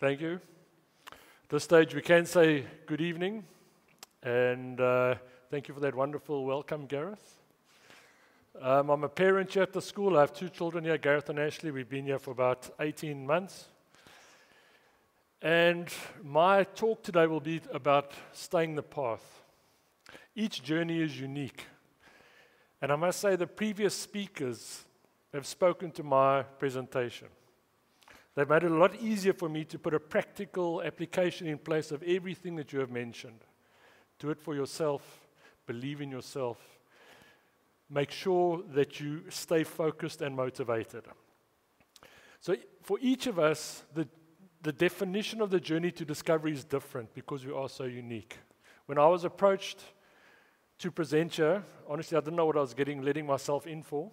Thank you. At this stage, we can say good evening, and thank you for that wonderful welcome, Gareth. I'm a parent here at the school. I have two children here, Gareth and Ashley. We've been here for about 18 months. And my talk today will be about staying the path. Each journey is unique. And I must say the previous speakers have spoken to my presentation. They've made it a lot easier for me to put a practical application in place of everything that you have mentioned. Do it for yourself, believe in yourself, make sure that you stay focused and motivated. So for each of us, the definition of the journey to discovery is different because we are so unique. When I was approached to present here, honestly, I didn't know what I was letting myself in for.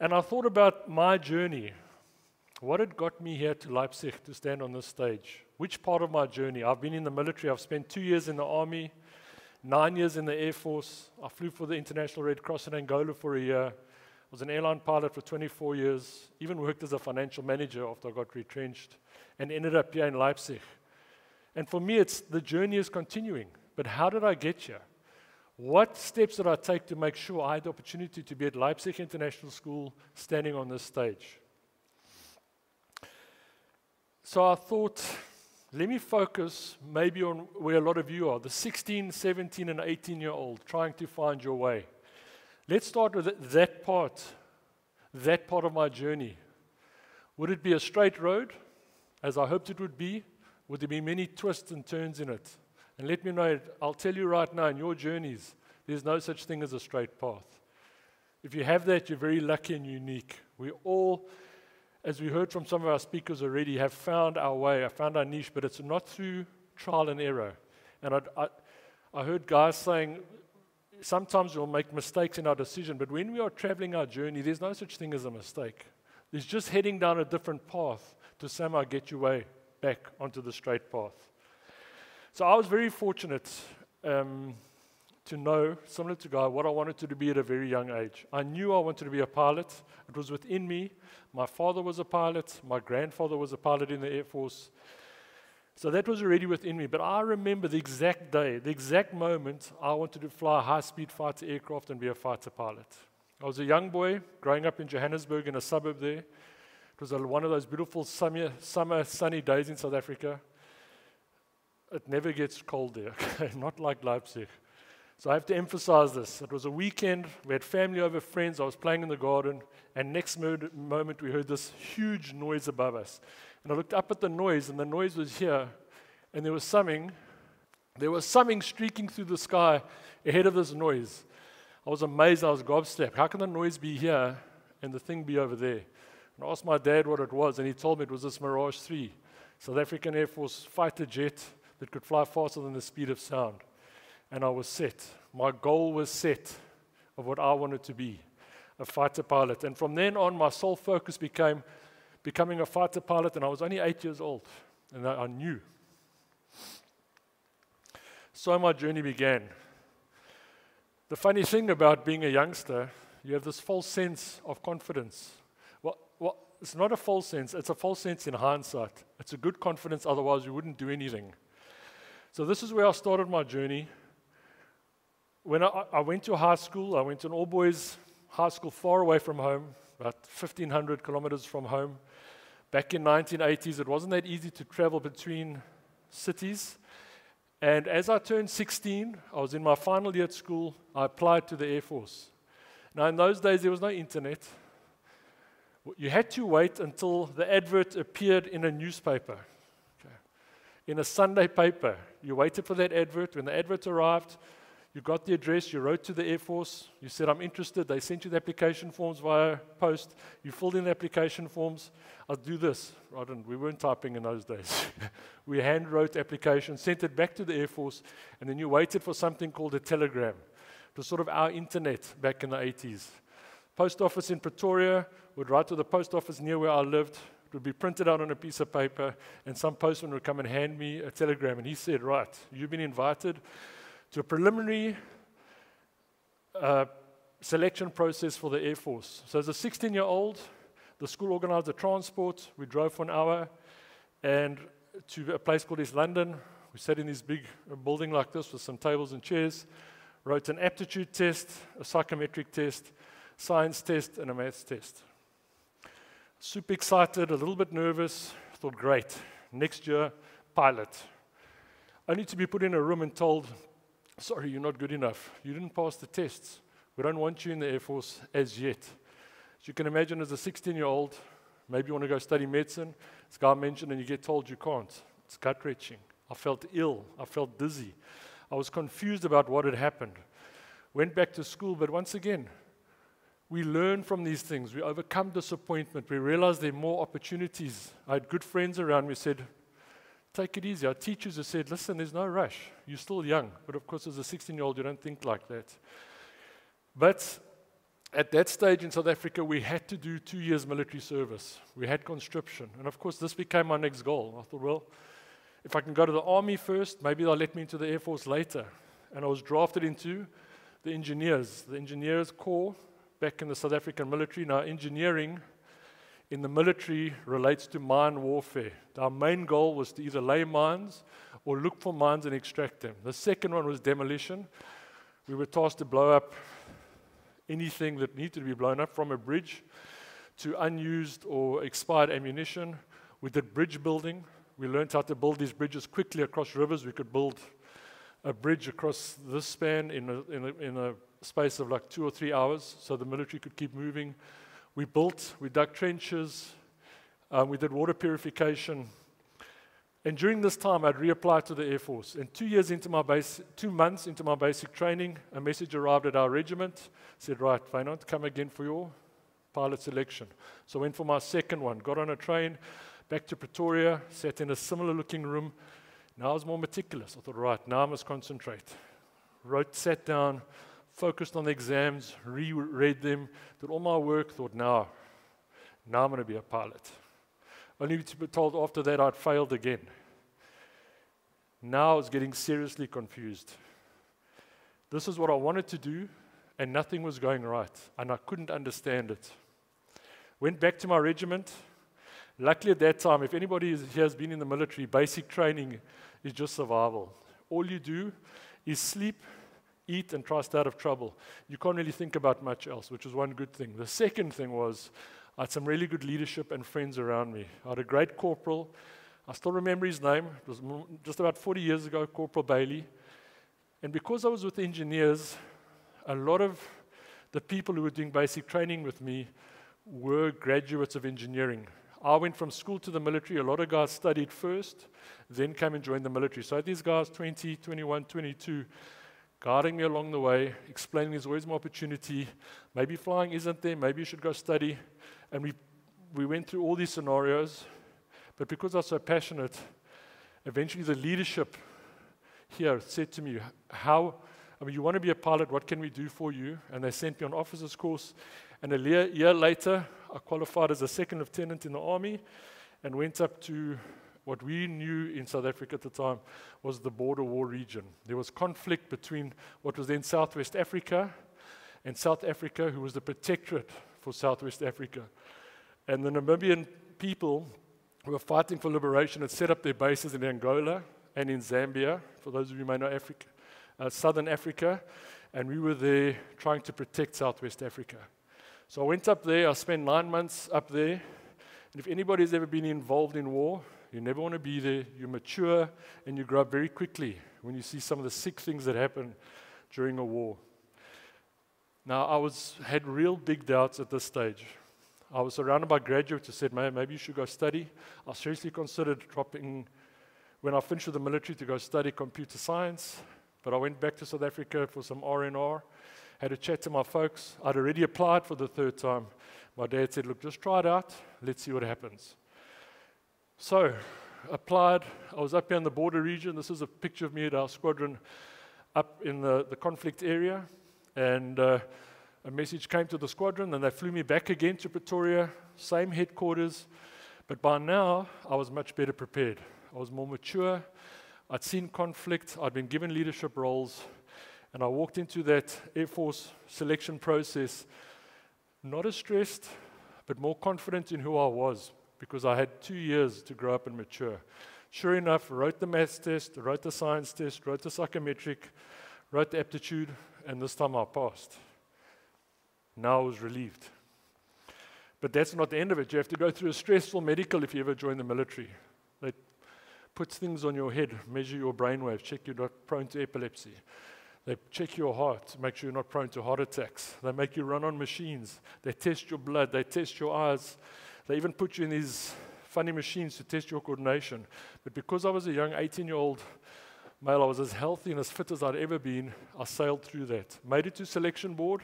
And I thought about my journey. What had got me here to Leipzig to stand on this stage? Which part of my journey? I've been in the military. I've spent 2 years in the army, 9 years in the Air Force. I flew for the International Red Cross in Angola for a year. I was an airline pilot for 24 years, even worked as a financial manager after I got retrenched, and ended up here in Leipzig. And for me, the journey is continuing. But how did I get here? What steps did I take to make sure I had the opportunity to be at Leipzig International School standing on this stage? So I thought, let me focus maybe on where a lot of you are, the 16, 17, and 18-year-old trying to find your way. Let's start with that part of my journey. Would it be a straight road, as I hoped it would be? Would there be many twists and turns in it? And let me know, I'll tell you right now, in your journeys, there's no such thing as a straight path. If you have that, you're very lucky and unique. We all, as we heard from some of our speakers already, have found our way, have found our niche, but it's not through trial and error. And I heard Guy saying, sometimes we'll make mistakes in our decision, but when we are traveling our journey, there's no such thing as a mistake. It's just heading down a different path to somehow get your way back onto the straight path. So I was very fortunate to know, similar to Guy, what I wanted to be at a very young age. I knew I wanted to be a pilot. It was within me. My father was a pilot. My grandfather was a pilot in the Air Force. So that was already within me. But I remember the exact day, the exact moment I wanted to fly a high-speed fighter aircraft and be a fighter pilot. I was a young boy growing up in Johannesburg in a suburb there. It was one of those beautiful summer sunny days in South Africa. It never gets cold there, not like Leipzig. So I have to emphasize this. It was a weekend, we had family over, friends, I was playing in the garden, and next moment we heard this huge noise above us. And I looked up at the noise, and the noise was here, and there was something streaking through the sky ahead of this noise. I was amazed, I was gobsmacked. How can the noise be here and the thing be over there? And I asked my dad what it was, and he told me it was this Mirage 3, South African Air Force fighter jet that could fly faster than the speed of sound. And I was set. My goal was set of what I wanted to be, a fighter pilot. And from then on, my sole focus became becoming a fighter pilot, and I was only 8 years old, and I knew. So my journey began. The funny thing about being a youngster, you have this false sense of confidence. Well, it's not a false sense, it's a false sense in hindsight. It's a good confidence, otherwise you wouldn't do anything. So this is where I started my journey. When I went to high school, I went to an all-boys high school far away from home, about 1,500 kilometers from home. Back in the 1980s, it wasn't that easy to travel between cities. And as I turned 16, I was in my final year at school, I applied to the Air Force. Now, in those days, there was no internet. You had to wait until the advert appeared in a newspaper. Okay. In a Sunday paper, you waited for that advert. When the advert arrived, you got the address, you wrote to the Air Force, you said, I'm interested, they sent you the application forms via post, you filled in the application forms, I'll do this. I didn't, we weren't typing in those days. We hand-wrote applications, sent it back to the Air Force, and then you waited for something called a telegram. It was sort of our internet back in the 80s. Post office in Pretoria would write to the post office near where I lived, it would be printed out on a piece of paper, and some postman would come and hand me a telegram, and he said, right, you've been invited to a preliminary selection process for the Air Force. So as a 16-year-old, the school organized the transport. We drove for an hour, and to a place called East London. We sat in this big building like this with some tables and chairs, wrote an aptitude test, a psychometric test, science test, and a maths test. Super excited, a little bit nervous, thought great, next year, pilot. Only to be put in a room and told, sorry, you're not good enough. You didn't pass the tests. We don't want you in the Air Force as yet. As you can imagine, as a 16-year-old, maybe you want to go study medicine, as Guy mentioned, and you get told you can't. It's gut-wrenching. I felt ill. I felt dizzy. I was confused about what had happened. Went back to school, but once again, we learn from these things. We overcome disappointment. We realize there are more opportunities. I had good friends around me who said, take it easy. Our teachers have said, listen, there's no rush. You're still young. But of course, as a 16-year-old, you don't think like that. But at that stage in South Africa, we had to do 2 years military service. We had conscription. And of course, this became my next goal. I thought, well, if I can go to the Army first, maybe they'll let me into the Air Force later. And I was drafted into the Engineers Corps, back in the South African military. Now, engineering in the military relates to mine warfare. Our main goal was to either lay mines or look for mines and extract them. The second one was demolition. We were tasked to blow up anything that needed to be blown up, from a bridge to unused or expired ammunition. We did bridge building. We learned how to build these bridges quickly across rivers. We could build a bridge across this span in a space of like 2 or 3 hours, so the military could keep moving. We built, we dug trenches, we did water purification. And during this time, I'd reapplied to the Air Force. And 2 months into my basic training, a message arrived at our regiment. Said, right, Venant, come again for your pilot selection. So I went for my second one, got on a train, back to Pretoria, sat in a similar-looking room. Now I was more meticulous. I thought, right, now I must concentrate. Sat down, focused on the exams, reread them, did all my work, thought, now I'm going to be a pilot. Only to be told after that I'd failed again. Now I was getting seriously confused. This is what I wanted to do, and nothing was going right, and I couldn't understand it. Went back to my regiment. Luckily at that time, if anybody here has been in the military, basic training is just survival. All you do is sleep, eat, and try to stay out of trouble. You can't really think about much else, which was one good thing. The second thing was I had some really good leadership and friends around me. I had a great corporal. I still remember his name. It was just about 40 years ago, Corporal Bailey. And because I was with the engineers, a lot of the people who were doing basic training with me were graduates of engineering. I went from school to the military. A lot of guys studied first, then came and joined the military. So these guys, 20, 21, 22, guiding me along the way, explaining there's always more opportunity, maybe flying isn't there, maybe you should go study. And we went through all these scenarios, but because I was so passionate, eventually the leadership here said to me, you want to be a pilot, what can we do for you? And they sent me on officers course, and a year later, I qualified as a second lieutenant in the Army and went up to what we knew in South Africa at the time was the border war region. There was conflict between what was then Southwest Africa and South Africa, who was the protectorate for Southwest Africa. And the Namibian people who were fighting for liberation had set up their bases in Angola and in Zambia, for those of you who may know Africa, Southern Africa, and we were there trying to protect Southwest Africa. So I went up there, I spent 9 months up there, and if anybody's ever been involved in war, you never want to be there. You mature and you grow up very quickly when you see some of the sick things that happen during a war. Now, I had real big doubts at this stage. I was surrounded by graduates who said, maybe you should go study. I seriously considered dropping, when I finished with the military, to go study computer science. But I went back to South Africa for some R&R, had a chat to my folks. I'd already applied for the third time. My dad said, look, just try it out. Let's see what happens. So, applied, I was up here in the border region. This is a picture of me at our squadron up in the conflict area, and a message came to the squadron, and they flew me back again to Pretoria, same headquarters, but by now, I was much better prepared. I was more mature, I'd seen conflict, I'd been given leadership roles, and I walked into that Air Force selection process, not as stressed, but more confident in who I was. because I had 2 years to grow up and mature. Sure enough, wrote the maths test, wrote the science test, wrote the psychometric, wrote the aptitude, and this time I passed. Now I was relieved. But that's not the end of it. You have to go through a stressful medical if you ever join the military. They put things on your head, measure your brainwaves, check you're not prone to epilepsy. They check your heart, make sure you're not prone to heart attacks. They make you run on machines. They test your blood. They test your eyes. They even put you in these funny machines to test your coordination. But because I was a young 18-year-old male, I was as healthy and as fit as I'd ever been. I sailed through that. Made it to selection board.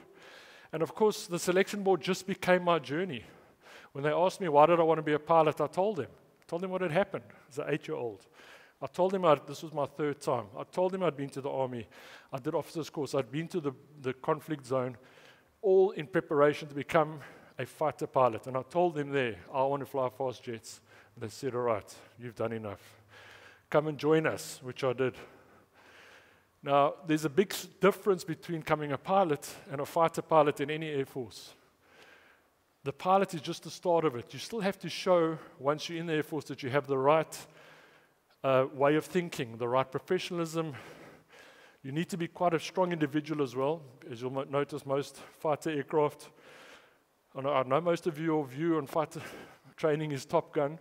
And of course, the selection board just became my journey. When they asked me why did I want to be a pilot, I told them. I told them what had happened as an 8-year-old. I told them this was my third time. I told them I'd been to the army. I did officer's course. I'd been to the conflict zone, all in preparation to become a fighter pilot. And I told them there, I want to fly fast jets. And they said, all right, you've done enough. Come and join us, which I did. Now, there's a big difference between coming a pilot and a fighter pilot in any Air Force. The pilot is just the start of it. You still have to show, once you're in the Air Force, that you have the right way of thinking, the right professionalism. You need to be quite a strong individual as well. As you'll notice, most fighter aircraft, I know most of your view on fighter training is Top Gun,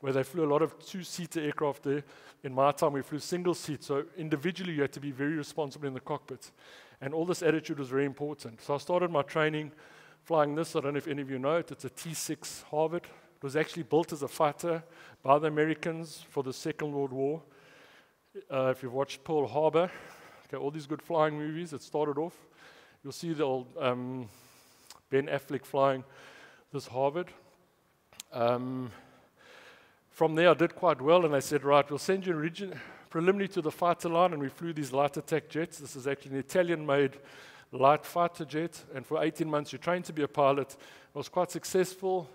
where they flew a lot of two-seater aircraft there. In my time, we flew single-seat, so individually you had to be very responsible in the cockpit. And all this attitude was very important. So I started my training flying this. I don't know if any of you know it. It's a T-6 Harvard. It was actually built as a fighter by the Americans for the Second World War. If you've watched Pearl Harbor, okay, all these good flying movies, it started off. You'll see the old Ben Affleck flying this Harvard. From there, I did quite well, and they said, right, we'll send you preliminary to the fighter line, and we flew these light attack jets. This is actually an Italian-made light fighter jet, and for 18 months, you trained to be a pilot. I was quite successful,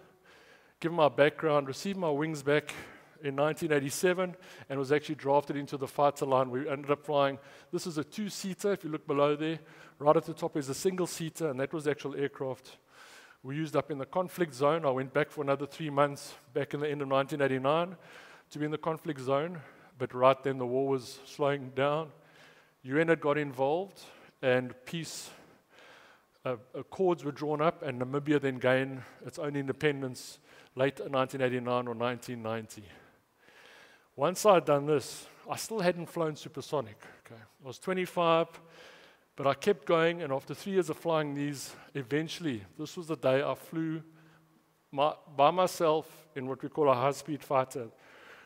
given my background, received my wings back in 1987, and was actually drafted into the fighter line. We ended up flying, this is a two-seater, if you look below there. Right at the top is a single-seater, and that was actual aircraft we used up in the conflict zone. I went back for another 3 months back in the end of 1989 to be in the conflict zone, but right then the war was slowing down. UN had got involved and peace accords were drawn up, and Namibia then gained its own independence late 1989 or 1990. Once I'd done this, I still hadn't flown supersonic. Okay. I was 25. But I kept going, and after 3 years of flying these, eventually, this was the day I flew by myself in what we call a high-speed fighter.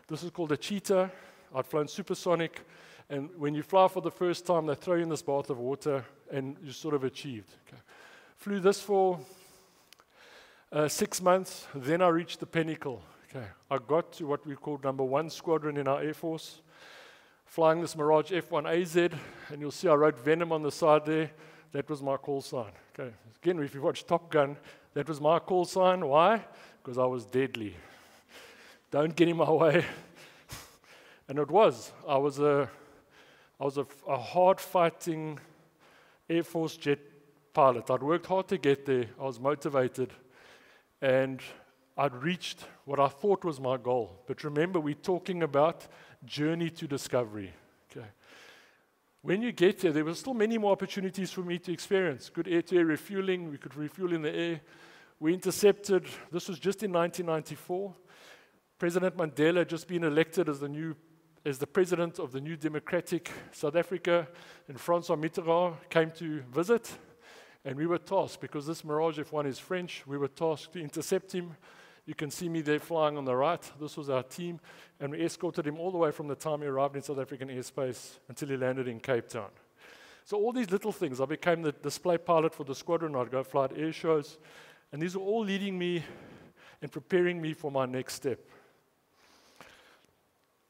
This is called a Cheetah. I'd flown supersonic, and when you fly for the first time, they throw you in this bath of water, and you sort of achieved. Okay. Flew this for 6 months, then I reached the pinnacle. Okay. I got to what we called number 1 squadron in our Air Force, flying this Mirage F1AZ, and you'll see I wrote Venom on the side there. That was my call sign. Okay. Again, if you watch Top Gun, that was my call sign. Why? Because I was deadly. Don't get in my way. And it was. I was a hard-fighting Air Force jet pilot. I'd worked hard to get there. I was motivated. And I'd reached what I thought was my goal. But remember, we're talking about journey to discovery. Okay. When you get there, there were still many more opportunities for me to experience. Good air-to-air refueling. We could refuel in the air. We intercepted. This was just in 1994. President Mandela had just been elected as the president of the new democratic South Africa, and Francois Mitterrand came to visit. And we were tasked, because this Mirage F1 is French, we were tasked to intercept him. You can see me there flying on the right. This was our team. And we escorted him all the way from the time he arrived in South African airspace until he landed in Cape Town. So all these little things. I became the display pilot for the squadron. I'd go fly at air shows. And these were all leading me and preparing me for my next step.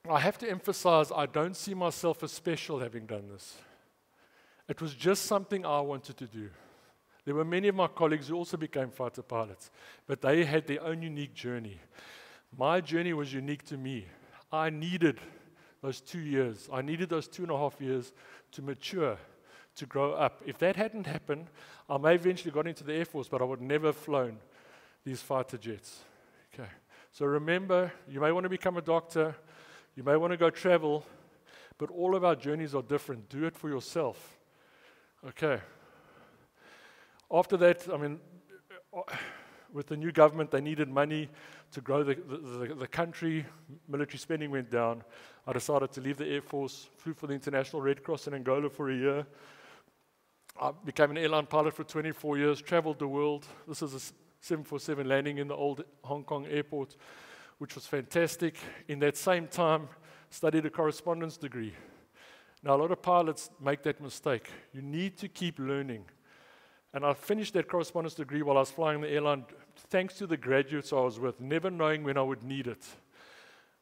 I have to emphasize, I don't see myself as special having done this. It was just something I wanted to do. There were many of my colleagues who also became fighter pilots, but they had their own unique journey. My journey was unique to me. I needed those 2 years. I needed those 2.5 years to mature, to grow up. If that hadn't happened, I may have eventually got into the Air Force, but I would never have flown these fighter jets. Okay. So remember, you may want to become a doctor, you may want to go travel, but all of our journeys are different. Do it for yourself. Okay. After that, I mean, with the new government, they needed money to grow the country. Military spending went down. I decided to leave the Air Force, flew for the International Red Cross in Angola for a year. I became an airline pilot for 24 years, traveled the world. This is a 747 landing in the old Hong Kong airport, which was fantastic. In that same time, studied a correspondence degree. Now, a lot of pilots make that mistake. You need to keep learning. And I finished that correspondence degree while I was flying the airline, thanks to the graduates I was with, never knowing when I would need it.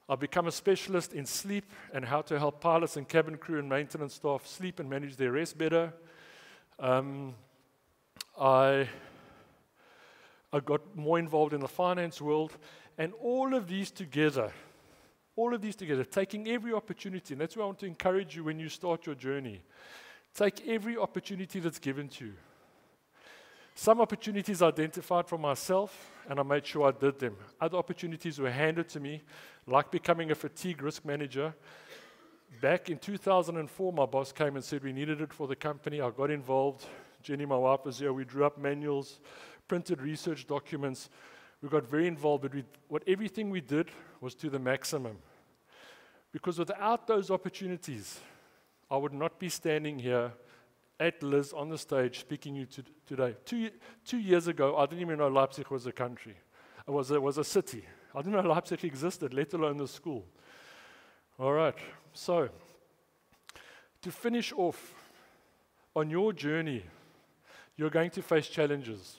I've become a specialist in sleep and how to help pilots and cabin crew and maintenance staff sleep and manage their rest better. I got more involved in the finance world, and all of these together, taking every opportunity, and that's why I want to encourage you when you start your journey. Take every opportunity that's given to you. Some opportunities I identified for myself, and I made sure I did them. Other opportunities were handed to me, like becoming a fatigue risk manager. Back in 2004, my boss came and said we needed it for the company. I got involved. Jenny, my wife, was here. We drew up manuals, printed research documents. We got very involved, but everything we did was to the maximum. Because without those opportunities, I would not be standing here at Liz on the stage speaking to you today. Two years ago, I didn't even know Leipzig was a country. It was a city. I didn't know Leipzig existed, let alone the school. All right. So, to finish off, on your journey, you're going to face challenges.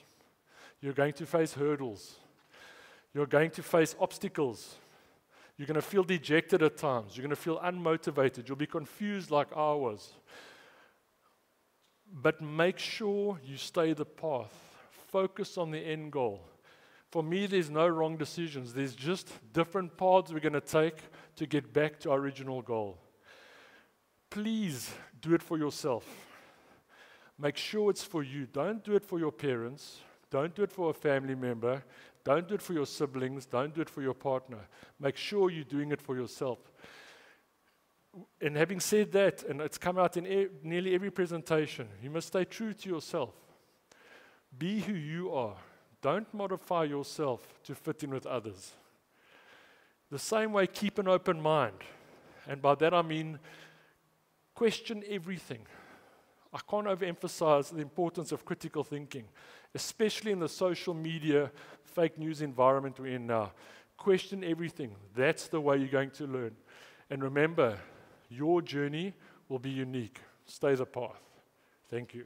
You're going to face hurdles. You're going to face obstacles. You're going to feel dejected at times. You're going to feel unmotivated. You'll be confused like I was. But make sure you stay the path. Focus on the end goal. For me, there's no wrong decisions. There's just different paths we're going to take to get back to our original goal. Please do it for yourself. Make sure it's for you. Don't do it for your parents. Don't do it for a family member. Don't do it for your siblings. Don't do it for your partner. Make sure you're doing it for yourself. And having said that, and it's come out in nearly every presentation, you must stay true to yourself. Be who you are. Don't modify yourself to fit in with others. The same way, keep an open mind. And by that I mean, question everything. I can't overemphasize the importance of critical thinking, especially in the social media, fake news environment we're in now. Question everything. That's the way you're going to learn. And remember, your journey will be unique. Stay the path. Thank you.